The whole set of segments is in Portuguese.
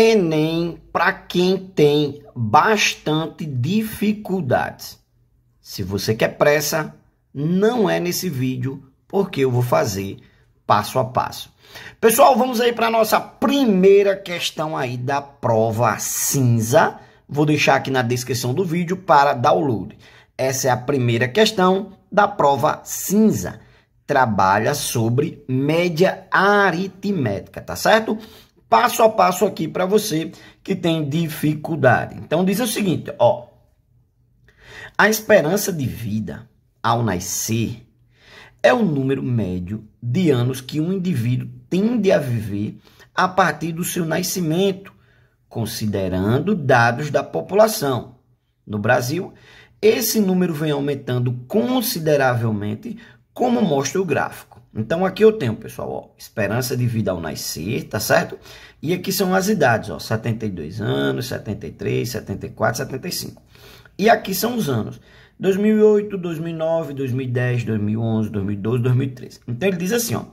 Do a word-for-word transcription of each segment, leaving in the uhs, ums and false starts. Enem para quem tem bastante dificuldade. Se você quer pressa, não é nesse vídeo, porque eu vou fazer passo a passo. Pessoal, vamos aí para a nossa primeira questão aí da prova cinza. Vou deixar aqui na descrição do vídeo para download. Essa é a primeira questão da prova cinza. Trabalha sobre média aritmética, tá certo? Passo a passo aqui para você que tem dificuldade. Então, diz o seguinte, ó. A esperança de vida ao nascer é o número médio de anos que um indivíduo tende a viver a partir do seu nascimento, considerando dados da população. No Brasil, esse número vem aumentando consideravelmente, como mostra o gráfico. Então, aqui eu tenho, pessoal, ó, esperança de vida ao nascer, tá certo? E aqui são as idades, ó, setenta e dois anos, setenta e três, setenta e quatro, setenta e cinco. E aqui são os anos, dois mil e oito, dois mil e nove, dois mil e dez, dois mil e onze, dois mil e doze, dois mil e treze. Então, ele diz assim, ó,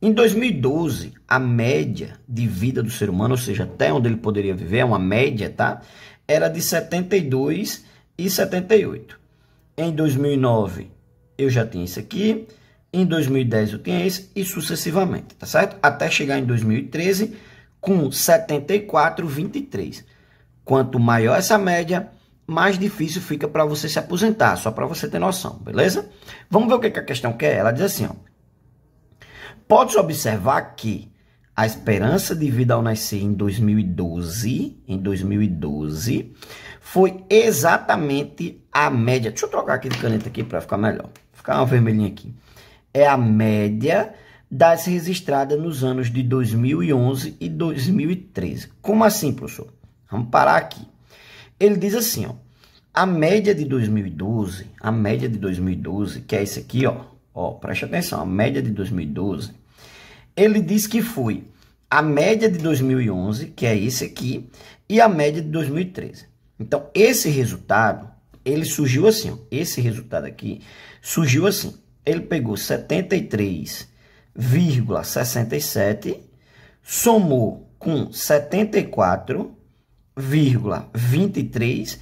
em dois mil e doze, a média de vida do ser humano, ou seja, até onde ele poderia viver, é uma média, tá? Era de setenta e dois e setenta e oito. Em dois mil e nove, eu já tinha isso aqui. Em dois mil e dez eu tinha esse e sucessivamente, tá certo? Até chegar em dois mil e treze com setenta e quatro vírgula vinte e três. Quanto maior essa média, mais difícil fica para você se aposentar, só para você ter noção, beleza? Vamos ver o que que a questão quer. Ela diz assim, ó. Pode-se observar que a esperança de vida ao nascer em dois mil e doze, em dois mil e doze, foi exatamente a média. Deixa eu trocar aqui de caneta aqui para ficar melhor. Ficar uma vermelhinha aqui. É a média das registradas nos anos de dois mil e onze e dois mil e treze. Como assim, professor? Vamos parar aqui. Ele diz assim, ó. A média de dois mil e doze, a média de dois mil e doze, que é esse aqui, ó. Ó, preste atenção, a média de dois mil e doze. Ele diz que foi a média de dois mil e onze, que é esse aqui, e a média de dois mil e treze. Então, esse resultado, ele surgiu assim, ó. Esse resultado aqui surgiu assim. Ele pegou setenta e três vírgula sessenta e sete, somou com setenta e quatro vírgula vinte e três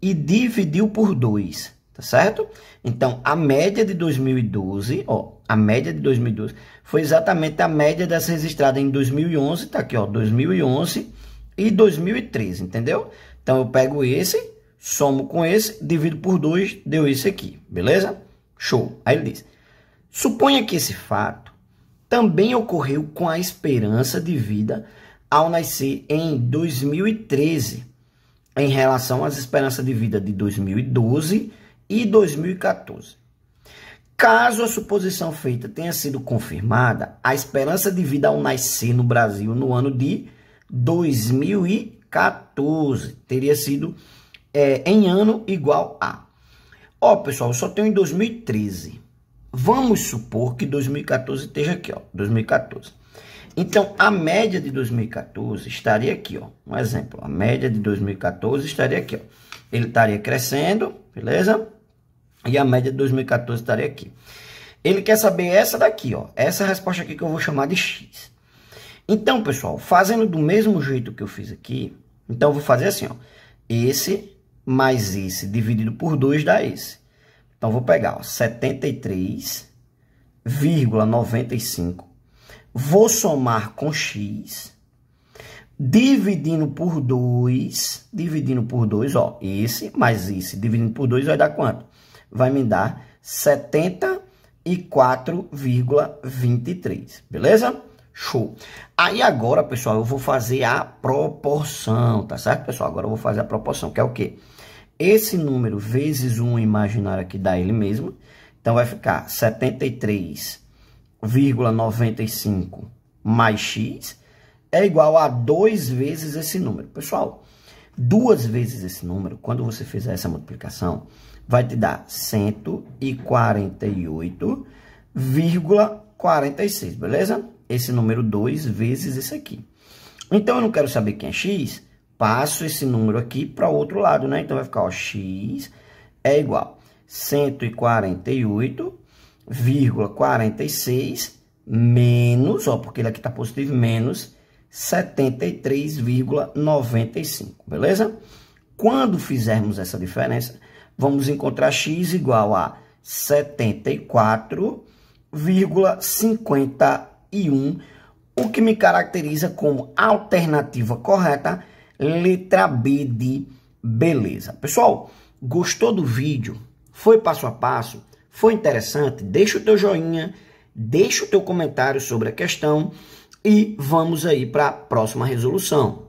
e dividiu por dois, tá certo? Então, a média de dois mil e doze, ó, a média de dois mil e doze foi exatamente a média dessa registrada em dois mil e onze, tá aqui, ó, dois mil e onze e dois mil e treze, entendeu? Então, eu pego esse, somo com esse, divido por dois, deu isso aqui, beleza? Show. Aí ele diz, suponha que esse fato também ocorreu com a esperança de vida ao nascer em dois mil e treze, em relação às esperanças de vida de dois mil e doze e dois mil e quatorze. Caso a suposição feita tenha sido confirmada, a esperança de vida ao nascer no Brasil no ano de dois mil e quatorze teria sido é, em ano igual a... Ó, pessoal, eu só tenho em dois mil e treze. Vamos supor que dois mil e quatorze esteja aqui, ó, dois mil e quatorze. Então, a média de dois mil e quatorze estaria aqui, ó. Um exemplo, a média de dois mil e quatorze estaria aqui, ó. Ele estaria crescendo, beleza? E a média de dois mil e quatorze estaria aqui. Ele quer saber essa daqui, ó. Essa resposta aqui que eu vou chamar de X. Então, pessoal, fazendo do mesmo jeito que eu fiz aqui, então eu vou fazer assim, ó. Esse... mais esse dividido por dois dá esse. Então, vou pegar setenta e três vírgula noventa e cinco. Vou somar com X. Dividindo por dois. Dividindo por dois, ó. Esse mais esse. Dividindo por dois vai dar quanto? Vai me dar setenta e quatro vírgula vinte e três. Beleza? Show. Aí agora, pessoal, eu vou fazer a proporção, tá certo, pessoal? Agora eu vou fazer a proporção, que é o quê? Esse número vezes um imaginário aqui dá ele mesmo. Então, vai ficar setenta e três vírgula noventa e cinco mais X é igual a duas vezes esse número. Pessoal, duas vezes esse número, quando você fizer essa multiplicação, vai te dar cento e quarenta e oito vírgula quarenta e seis, beleza? Esse número dois vezes esse aqui. Então, eu não quero saber quem é X. Passo esse número aqui para o outro lado, né? Então, vai ficar, ó, X é igual cento e quarenta e oito vírgula quarenta e seis menos, ó, porque ele aqui está positivo, menos setenta e três vírgula noventa e cinco, beleza? Quando fizermos essa diferença, vamos encontrar x igual a setenta e quatro vírgula cinquenta e um, o que me caracteriza como alternativa correta, letra B de beleza. Pessoal, gostou do vídeo? Foi passo a passo? Foi interessante? Deixa o teu joinha, deixa o teu comentário sobre a questão e vamos aí para a próxima resolução.